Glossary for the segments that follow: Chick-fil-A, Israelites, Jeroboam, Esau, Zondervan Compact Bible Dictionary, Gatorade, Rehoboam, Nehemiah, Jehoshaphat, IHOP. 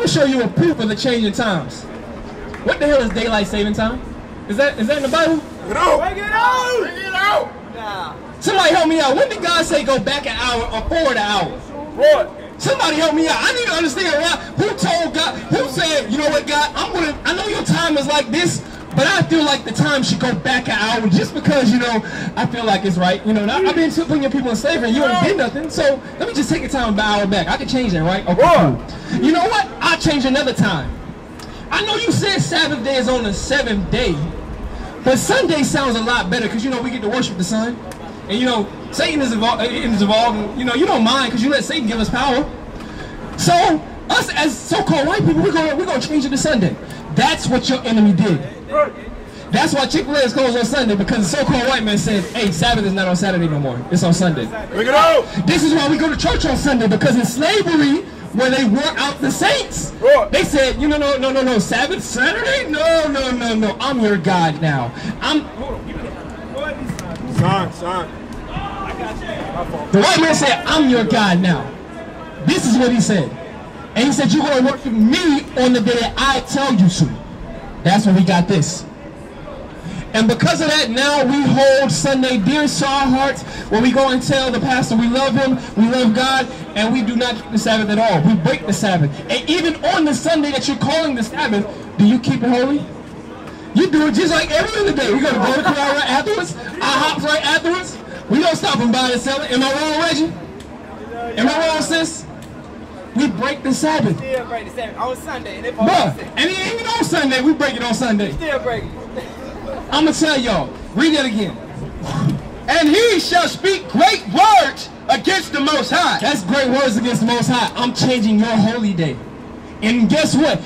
I'm gonna show you a proof of the change in times. What the hell is daylight saving time? Is that in the Bible? Bring it out! Bring it out! Bring it out! Nah. Somebody help me out. When did God say go back an hour or forward an hour? Forward. Somebody help me out. I need to understand why. Who told God? Who said, you know what, God? I know your time is like this, but I feel like the time should go back an hour just because, you know, I feel like it's right. You know, I've been putting your people in slavery and you ain't did nothing. So let me just take a time by hour back. I can change that, right? Okay. Cool. You know what? I'll change another time. I know you said Sabbath day is on the seventh day, but Sunday sounds a lot better because, you know, we get to worship the sun. And, you know, Satan is involved. You know, you don't mind because you let Satan give us power. So, us as so-called white people, we're gonna change it to Sunday. That's what your enemy did. That's why Chick-fil-A goes on Sunday, because the so-called white man said, hey, Sabbath is not on Saturday no more. It's on Sunday. Bring it out. This is why we go to church on Sunday, because in slavery, when they wore out the saints, they said, you know, no, Sabbath, Saturday? No, I'm your God now. The white man said, I'm your God now. This is what he said. And he said, you're going to work for me on the day that I tell you to. That's when we got this. And because of that, now we hold Sunday dear to our hearts, where we go and tell the pastor we love him, we love God, and we do not keep the Sabbath at all. We break the Sabbath. And even on the Sunday that you're calling the Sabbath, do you keep it holy? You do it just like every other day. We go to Burger King right afterwards. IHOPs right afterwards. We don't stop and buy and sell it. Am I wrong, Reggie? Am I wrong, sis? We break the Sabbath. Still break the Sabbath on Sunday. And it ain't even on Sunday. We break it on Sunday. Still break it. I'm going to tell y'all. Read that again. And he shall speak great words against the Most High. That's great words against the Most High. I'm changing your holy day. And guess what?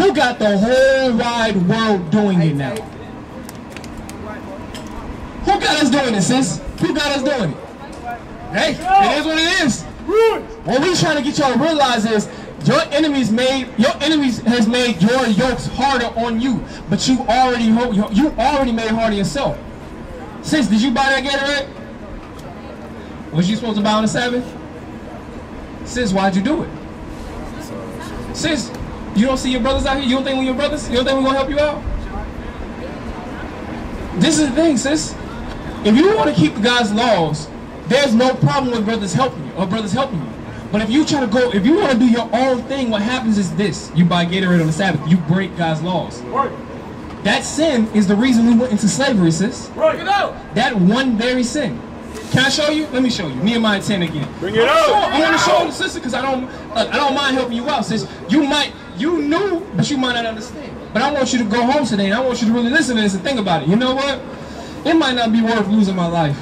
Who got the whole wide world doing it now? Who got us doing it, sis? Who got us doing it? Hey, it is what it is. What we trying to get y'all to realize is your enemies has made your yokes harder on you, but you already made it harder yourself. Sis, did you buy that Gatorade? Was you supposed to buy on the Sabbath? Sis, why'd you do it? Sis, you don't see your brothers out here? You don't think we're your brothers? You don't think we're going to help you out? This is the thing, sis. If you want to keep God's laws, there's no problem with brothers helping you or brothers helping you. But if you try to go, if you want to do your own thing, what happens is this. You buy Gatorade on the Sabbath. You break God's laws. Right. That sin is the reason we went into slavery, sis. Right. Bring it out. That one very sin. Can I show you? Let me show you. Nehemiah 10 again. Bring it out. I want to show the sister because I don't mind helping you out, sis. You knew, but you might not understand. But I want you to go home today, and I want you to really listen to this and think about it. You know what? It might not be worth losing my life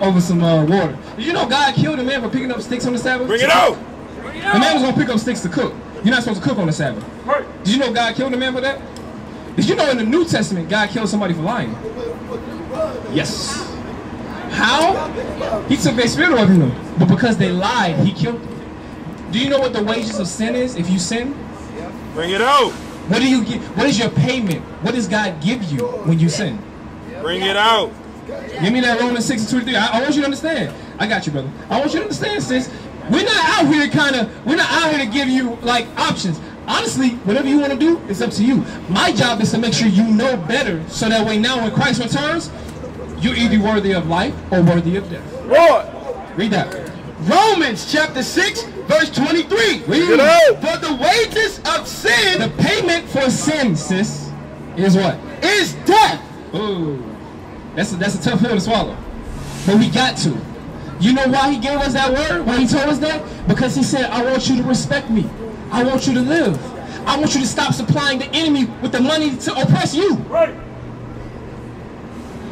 over some water. You know God killed a man for picking up sticks on the Sabbath? Bring it out! The man was going to pick up sticks to cook. You're not supposed to cook on the Sabbath. Right. Did you know God killed a man for that? Did you know in the New Testament, God killed somebody for lying? Yes. How? He took their spirit of them. But because they lied, he killed them. Do you know what the wages of sin is if you sin? Bring it out. What do you get? What is your payment? What does God give you when you sin? Bring it out. Give me that Romans 6:23. I want you to understand. I got you, brother. I want you to understand, sis. We're not out here to give you like options. Honestly, whatever you want to do, it's up to you. My job is to make sure you know better, so that way now when Christ returns, you're either worthy of life or worthy of death. Lord. Read that. Romans chapter 6, verse 23. Read. For the wages of sin, the payment for sin, sis, is what? Is death. Ooh, that's a tough hill to swallow. But we got to. You know why he gave us that word? Why he told us that? Because he said, I want you to respect me. I want you to live. I want you to stop supplying the enemy with the money to oppress you. Right.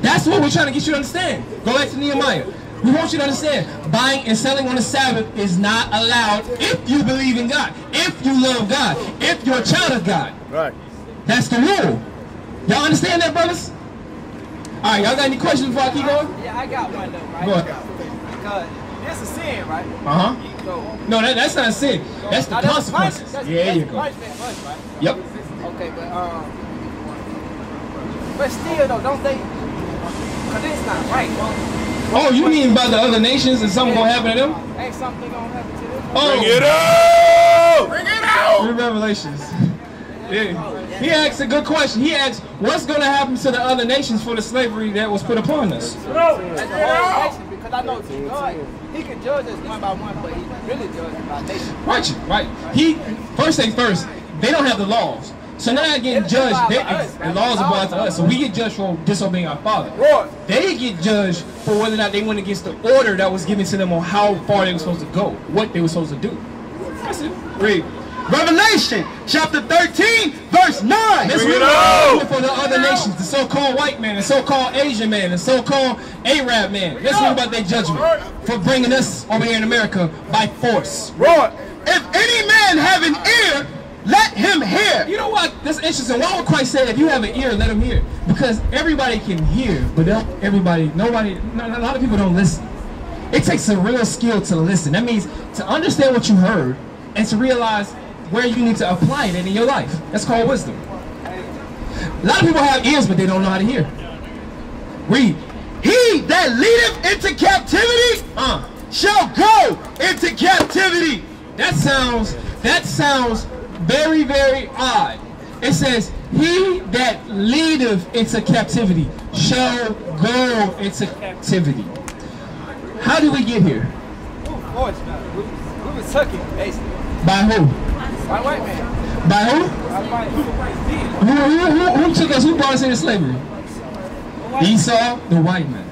That's what we're trying to get you to understand. Go back to Nehemiah. We want you to understand, buying and selling on the Sabbath is not allowed if you believe in God, if you love God, if you're a child of God. Right. That's the rule. Y'all understand that, brothers? All right, y'all got any questions before I keep going? Yeah, I got one, though, right? Go ahead. That's a sin, right? Uh-huh. No, that's not a sin. That's the consequences. That's you go. Punishment, right? Yep. Okay, but still, though, don't they? Because it's not right, bro. Oh, you mean by the other nations and something gonna happen to them? Ain't something gonna happen to them. Oh. Bring it out! Bring it out! out. In Revelations. Yeah. He asked a good question. He asked, what's going to happen to the other nations for the slavery that was put upon us? Because I know God, he can judge us one by one, but he really judges by nations. Right. He, first thing first, they don't have the laws. So now they're getting judged. The laws apply to us. So we get judged for disobeying our father. They get judged for whether or not they went against the order that was given to them on how far they were supposed to go, what they were supposed to do. That's it. Read. Revelation chapter 13, verse 9. This is for the other nations, the so-called white man, the so-called Asian man, the so-called Arab man. Let's read about their judgment for bringing us over here in America by force. Right. If any man have an ear, let him hear. You know what? That's interesting. Why would Christ say, if you have an ear, let him hear? Because everybody can hear, but a lot of people don't listen. It takes a real skill to listen. That means to understand what you heard and to realize where you need to apply it in your life. That's called wisdom. A lot of people have ears, but they don't know how to hear. Read. He that leadeth into captivity shall go into captivity. That sounds very, very odd. It says, he that leadeth into captivity shall go into captivity. How did we get here? We were sucking, basically. By who? By white man. By who? By who took us? Who brought us into slavery? Esau, the white man.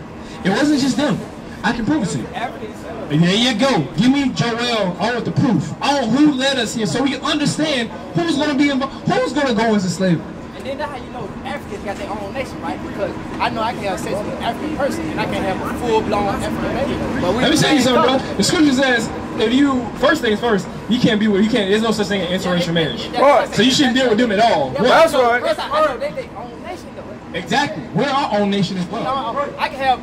It wasn't just them. I can prove it to you. There you go. Give me Joel. I want the proof. I want who led us here, so we can understand who's going to be involved, who's going to go into slavery. And then that's how you know Africans got their own nation, right? Because I know I can have sex with an African person, and I can have a full-blown African nation. But let me tell you something, bro. The scripture says, if you first things first, you can't be with There's no such thing as interracial marriage. Right. So you shouldn't deal with them at all. Yeah, that's right. They own nation though. Exactly. We're our own nation as well. I can have.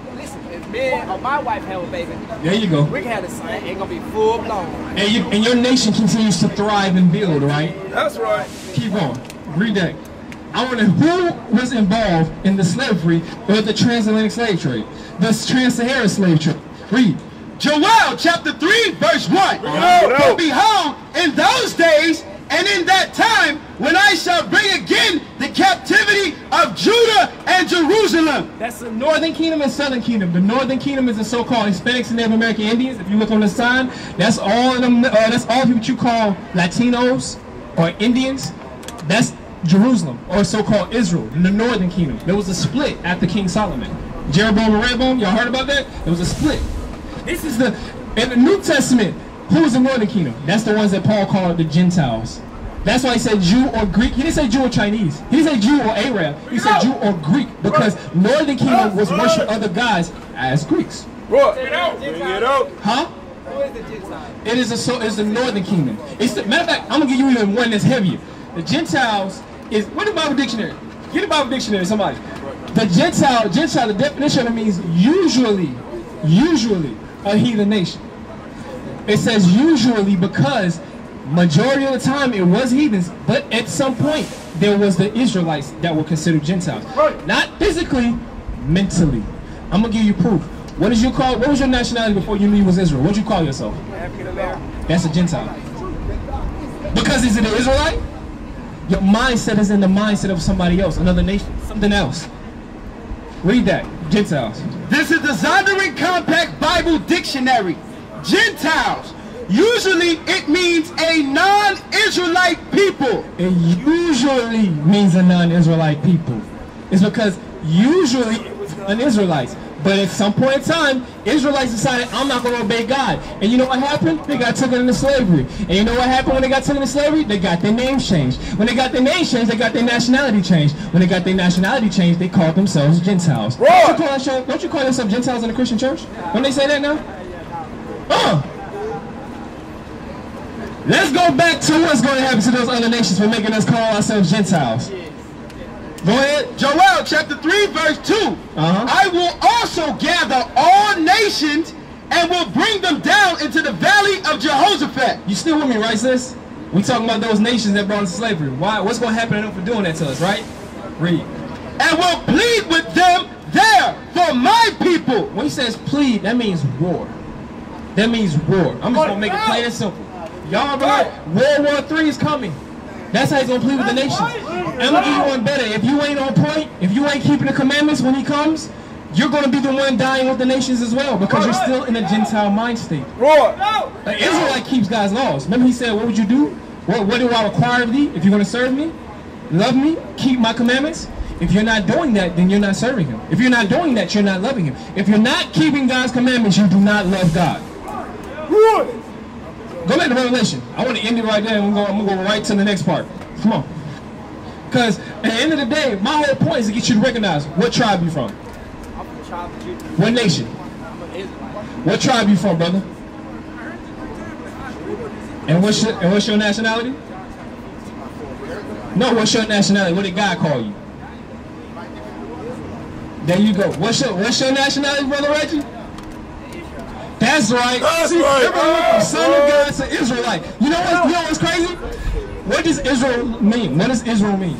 Man, or my wife have a baby. There you go. We can have the same. It's gonna be full blown. And your nation continues to thrive and build, right? That's right. Keep on. Read that. I wonder who was involved in the slavery or the transatlantic slave trade, the trans-Saharan slave trade. Read. Joel chapter 3 verse 1. For behold, in those days and in that time, when I shall bring again the captivity of Judah and Jerusalem. That's the northern kingdom and southern kingdom. The northern kingdom is the so-called Hispanics and Native American Indians. If you look on the sign, that's all of them. That's all of what you call Latinos or Indians. That's Jerusalem or so-called Israel. In the northern kingdom, there was a split after King Solomon, Jeroboam and Rehoboam. Y'all heard about that? There was a split. This is in the New Testament. Who's the northern kingdom? That's the ones that Paul called the Gentiles. That's why he said Jew or Greek. He didn't say Jew or Chinese. He didn't say Jew or Arab. He said Jew or Greek, because northern kingdom was worship other guys as Greeks. Bring it out. Huh? Who is the Gentile? It is the northern kingdom. It's the, matter of fact, I'm gonna give you even one that's heavier. The Gentiles is what the Bible dictionary. Get a Bible dictionary, somebody. The Gentile, the definition of it means usually a heathen nation. It says usually because majority of the time it was heathens, but at some point there was the Israelites that were considered Gentiles. Right. Not physically, mentally. I'm gonna give you proof. What was your nationality before you knew you was Israel? What did you call yourself? African-American. That's a Gentile. Because is it an Israelite? Your mindset is in the mindset of somebody else, another nation, something else. Read that. Gentiles. This is the Zondervan Compact Bible Dictionary. Gentiles. Usually it means a non-Israelite people. It usually means a non-Israelite people. It's because usually it was an Israelite. But at some point in time, Israelites decided, I'm not going to obey God. And you know what happened? They got taken into slavery. And you know what happened when they got taken into slavery? They got their names changed. When they got their names changed, they got their nationality changed. When they got their nationality changed, they called themselves Gentiles. Don't you call yourself Gentiles in the Christian church? Don't they say that now? Let's go back to what's going to happen to those other nations for making us call ourselves Gentiles. Go ahead. Joel chapter 3 verse 2. I will also gather all nations and will bring them down into the valley of Jehoshaphat. You still with me, right, sis? We talking about those nations that brought us to slavery. Why? What's going to happen to them for doing that to us, right? Read. And will plead with them there for my people. When he says plead, that means war. I'm just going to make it plain and simple. Y'all right. World War III is coming. That's how he's going to plead with the nation. I'm going to give you one better. If you ain't on point, if you ain't keeping the commandments when he comes, you're going to be the one dying with the nations as well, because you're still in a Gentile mind state. The Israelite keeps God's laws. Remember he said, what would you do? What do I require of thee if you're going to serve me? Love me, keep my commandments. If you're not doing that, then you're not serving him. If you're not doing that, you're not loving him. If you're not keeping God's commandments, you do not love God. Go back to Revelation. I want to end it right there, and I'm going to go right to the next part. Come on. Because at the end of the day, my whole point is to get you to recognize what tribe you from. What nation? What tribe you from, brother? And what's your nationality? No, what's your nationality? What did God call you? There you go. What's your nationality, brother Reggie? That's right. That's See, right. Everyone from son of God to Israelite. You know what's crazy? What does Israel mean? What does Israel mean?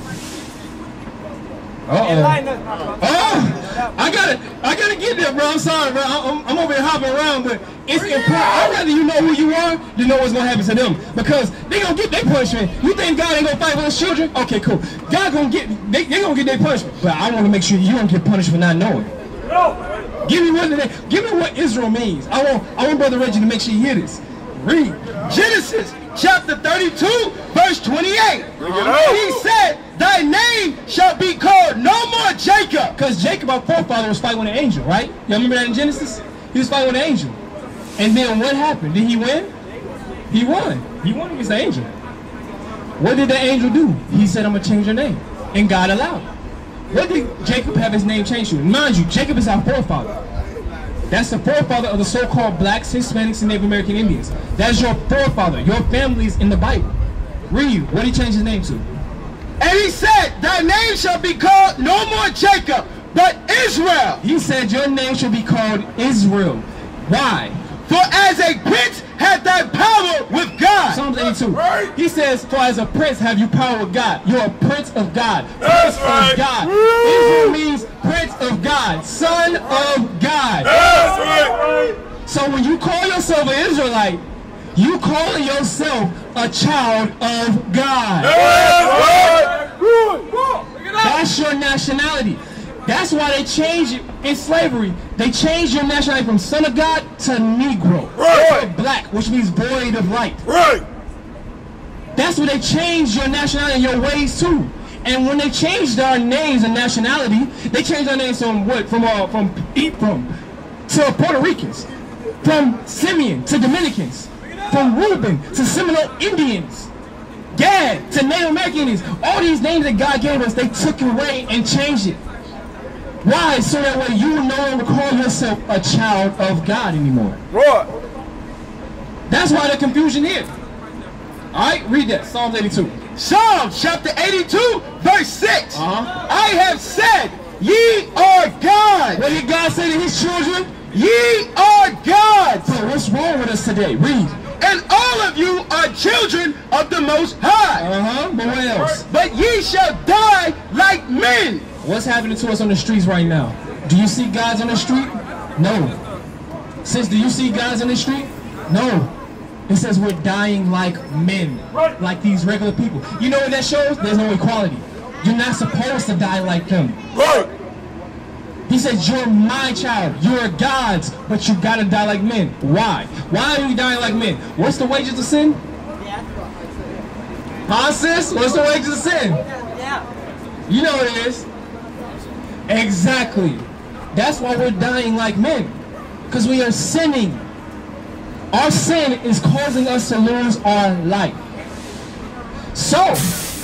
Uh-oh. Oh, I gotta get there, bro. I'm sorry, bro. I'm over here hopping around, but it's important. I'd rather you know who you are than know what's gonna happen to them, because they gonna get their punishment. You think God ain't gonna fight with his children? Okay, cool. God gonna get they gonna get their punishment, but I want to make sure you don't get punished for not knowing. Give me what Israel means. I want Brother Reggie to make sure you hear this. Read Genesis chapter 32, verse 28. He said, thy name shall be called no more Jacob. Because Jacob, our forefather, was fighting with an angel, right? Y'all remember that in Genesis? He was fighting with an angel. And then what happened? Did he win? He won. He won against the angel. What did the angel do? He said, I'm going to change your name. And God allowed it. What did Jacob have his name changed to? Mind you, Jacob is our forefather. That's the forefather of the so-called blacks, Hispanics, and Native American Indians. That's your forefather. Your family's in the Bible. Read. What did he change his name to? And he said, thy name shall be called no more Jacob, but Israel. He said, your name shall be called Israel. Why? For as a prince hath thy power with God. Psalms 82. Right. He says, for as a prince have you power with God. You're a prince of God. Prince of God. Israel means prince of God. Son of God. That's right. So when you call yourself an Israelite, you calling yourself a child of God. That's right. That's your nationality. That's why they changed it in slavery. They changed your nationality from son of God to Negro. Right. Or black, which means void of light. Right. That's where they changed your nationality and your ways too. And when they changed our names and nationality, they changed our names from what? From Ephraim to Puerto Ricans. From Simeon to Dominicans. From Reuben to Seminole Indians. Gad to Native American Indians. All these names that God gave us, they took away and changed it. Why? So that way you no longer call yourself a child of God anymore. Right. That's why the confusion is. Alright, read that. Psalms 82. Psalms chapter 82, verse 6. I have said, ye are God. What did God say to his children? Ye are gods. So what's wrong with us today? Read. And all of you are children of the Most High. But what else? But ye shall die like men. What's happening to us on the streets right now? Do you see guys on the street? No. Sis, do you see guys on the street? No. It says we're dying like men, like these regular people. You know what that shows? There's no equality. You're not supposed to die like them. Right. He says, you're my child. You're God's, but you gotta die like men. Why? Why are you dying like men? What's the wages of sin? Huh, sis? What's the wages of sin? Yeah. You know what it is. Exactly. That's why we're dying like men. Because we are sinning. Our sin is causing us to lose our life. So,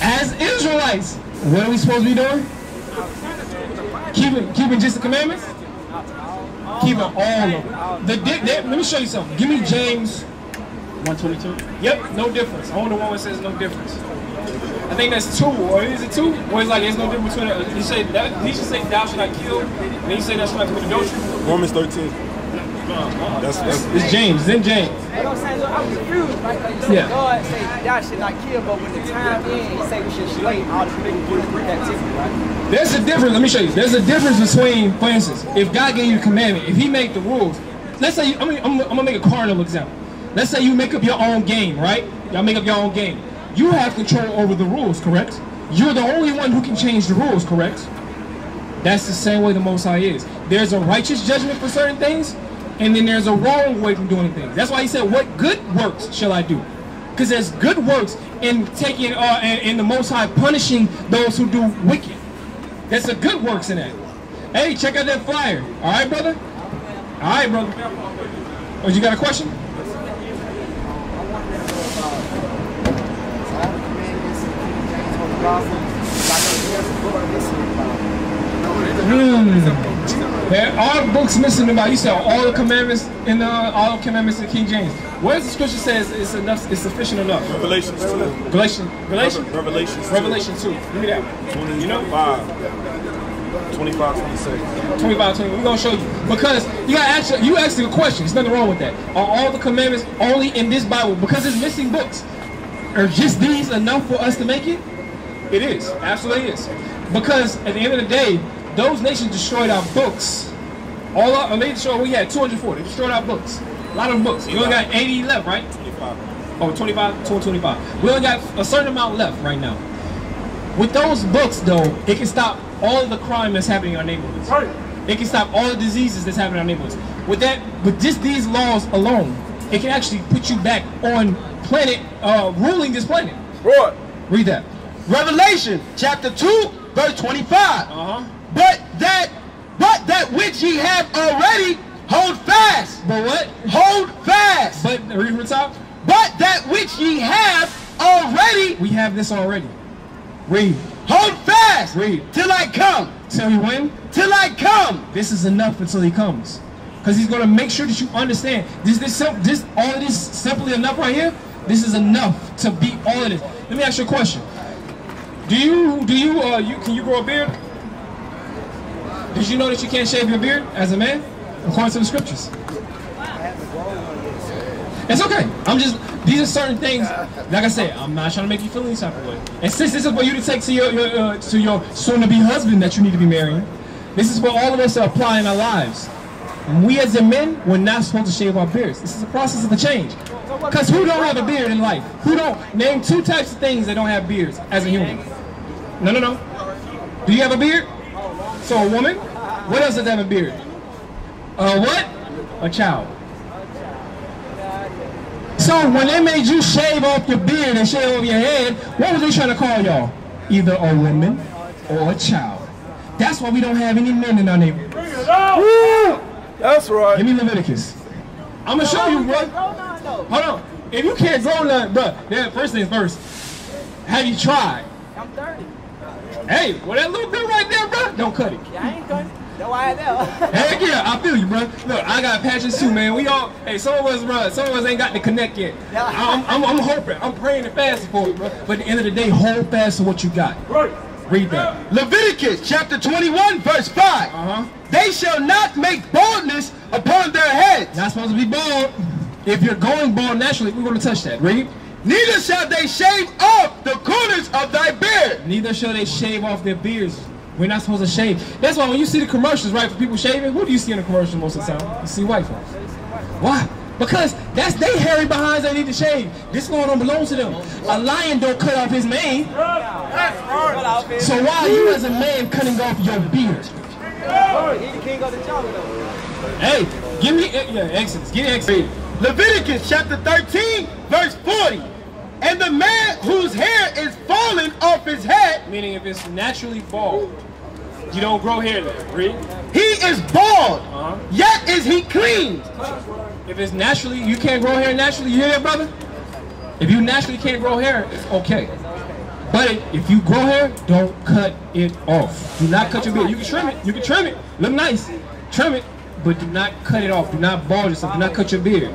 as Israelites, what are we supposed to be doing? Keeping just the commandments? Keeping all of them. Let me show you something. Give me James 1:22. Yep, no difference. I want the one that says no difference. I think that's 2, or is it 2? Or it's like there's no difference between it. He should say thou should not kill, and he said thou should not commit adultery. Romans 13. It's James, then James. I'm confused, right? Yeah. God say thou should not kill, but when the time ends, he say we should slay all the people who bring that temple, right? There's a difference, let me show you. There's a difference between, for instance, if God gave you a commandment, if he made the rules, let's say, I'm gonna make a carnal example. Let's say you make up your own game, right? Y'all make up your own game. You have control over the rules, correct? You're the only one who can change the rules, correct? That's the same way the Most High is. There's a righteous judgment for certain things, and then there's a wrong way from doing things. That's why he said, what good works shall I do? Because there's good works in taking in the Most High punishing those who do wicked. There's a good works in that. Hey, check out that flyer. All right, brother? All right, brother. Oh, you got a question? There are books missing about. You said all the commandments in the all the commandments in King James. Where's the scripture says it's enough? It's sufficient enough. Revelations 2. Give me that one. You know, 25, 26. 25, 20. We're gonna show you because you got actually you asked a question. There's nothing wrong with that. Are all the commandments only in this Bible because it's missing books? Are just these enough for us to make it? It is, absolutely is. Because at the end of the day, those nations destroyed our books. They destroyed, we had 240, destroyed our books. A lot of books. We only got 80 left, right? 25. Oh, 25, 225. We only got a certain amount left right now. With those books, though, it can stop all the crime that's happening in our neighborhoods. Right. It can stop all the diseases that's happening in our neighborhoods. With that, with just these laws alone, it can actually put you back on planet, ruling this planet. Right. Read that. Revelation chapter 2 verse 25. But that which ye have already, hold fast. But what? Hold fast. But read from the top. But that which ye have already. We have this already. Read. Hold fast. Read. Till I come. Till you when? Till I come. This is enough until he comes. Because he's gonna make sure that you understand. This all of this simply enough right here. This is enough to beat all of this. Let me ask you a question. Can you grow a beard? Did you know that you can't shave your beard as a man? According to the scriptures. It's okay. These are certain things, like I said, I'm not trying to make you feel any type of way. And since this is what you to take to your soon-to-be husband that you need to be marrying, this is what all of us are applying our lives. And we as a men, we're not supposed to shave our beards. This is a process of the change. Because who don't have a beard in life? Who don't? Name two types of things that don't have beards as a human. No, no, no. Do you have a beard? So a woman? What else does have a beard? A what? A child. So when they made you shave off your beard and shave off your head, what was they trying to call y'all? Either a woman or a child. That's why we don't have any men in our neighborhood. That's right. Give me Leviticus. I'm going to show you, bro. Hold on. If you can't grow nothing, bro, yeah, first things first. Have you tried? I'm 30. Hey, well that little bit right there, bro, don't cut it. Yeah, I ain't cutting. No, I know. Heck yeah, I feel you, bro. Look, I got patches too, man. We all, hey, some of us, bro, some of us ain't got the connect yet. I'm hoping, I'm praying and fasting for you, bro. But at the end of the day, hold fast to what you got. Right. Read that. Leviticus chapter 21, verse 5. They shall not make baldness upon their heads. Not supposed to be bald. If you're going bald naturally, we're going to touch that. Read. Neither shall they shave off the corners of thy beard. Neither shall they shave off their beards. We're not supposed to shave. That's why when you see the commercials, right, for people shaving, who do you see in the commercials most of the time? You see white folks. Why? Because that's they hairy behinds that need to shave. This law don't belong to them. A lion don't cut off his mane. So why are you as a man cutting off your beard? Hey, give me Exodus. Give me Exodus. Leviticus chapter 13, verse 40. And the man whose hair is falling off his head. Meaning if it's naturally bald, you don't grow hair there. Read. He is bald, yet is he clean. If it's naturally, you can't grow hair naturally. You hear that, brother? If you naturally can't grow hair, it's okay. But if you grow hair, don't cut it off. Do not cut your beard. You can trim it. You can trim it. Look nice. Trim it. But do not cut it off. Do not bald yourself. Do not cut your beard.